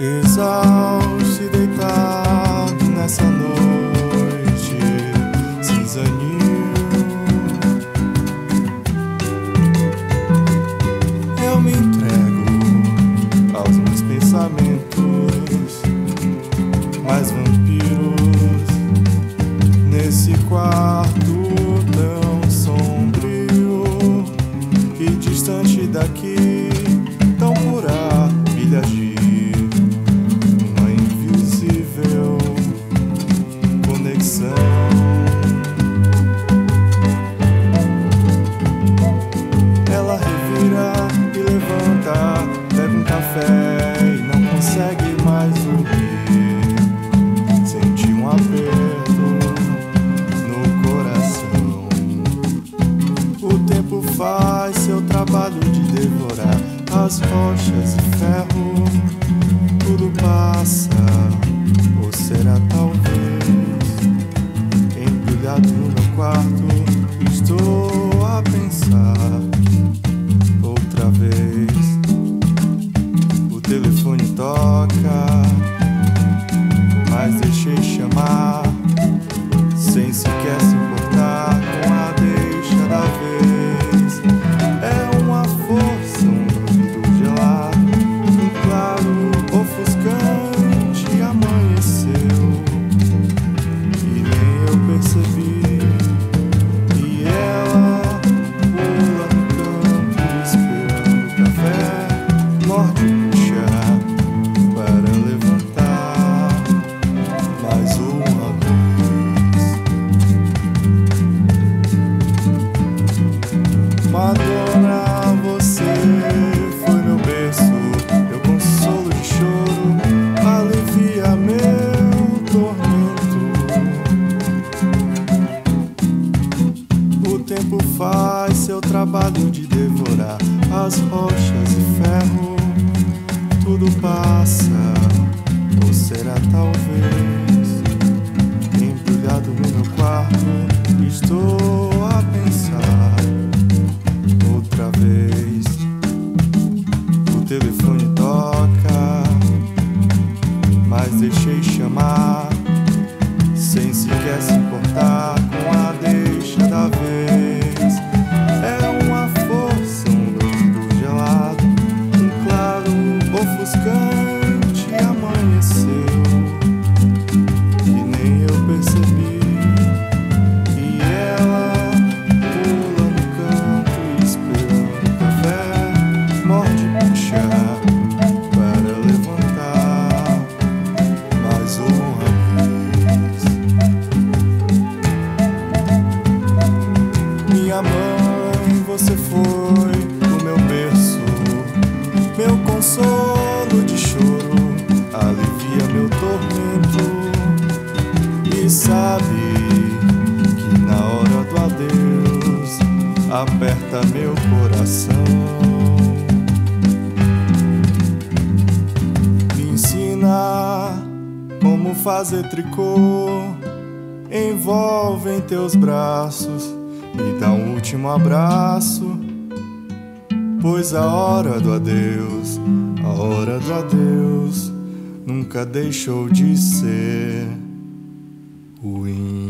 Exausto e deitado nessa noite cinzanil, eu me entrego aos meus pensamentos mais vampiros nesse quarto tão sombrio e distante daqui, tão por há milhas de faz seu trabalho de devorar as rochas e ferro. Tudo passa, ou será talvez. Empilhado no meu quarto, estou a pensar outra vez. O telefone toca, mas deixei chamar, sem sequer se importar com a deixa da vez. Madonna, você foi meu berço, meu consolo de choro, alivia meu tormento. O tempo faz seu trabalho de devorar as rochas e ferro. Tudo passa, ou será talvez. Empilhado no meu quarto, estou a pensar outra vez. O telefone toca, mas deixei chamar, sem sequer se importar com a deixa da vez. É uma força, um grito gelado, um claro ofuscante amanheceu, que nem eu percebi. Minha mãe, você foi o meu berço, meu consolo de choro, alivia meu tormento. E sabe que na hora do adeus aperta meu coração. Me ensina como fazer tricô, envolve em teus braços, me dá um último abraço, pois a hora do adeus, a hora do adeus nunca deixou de ser ruim.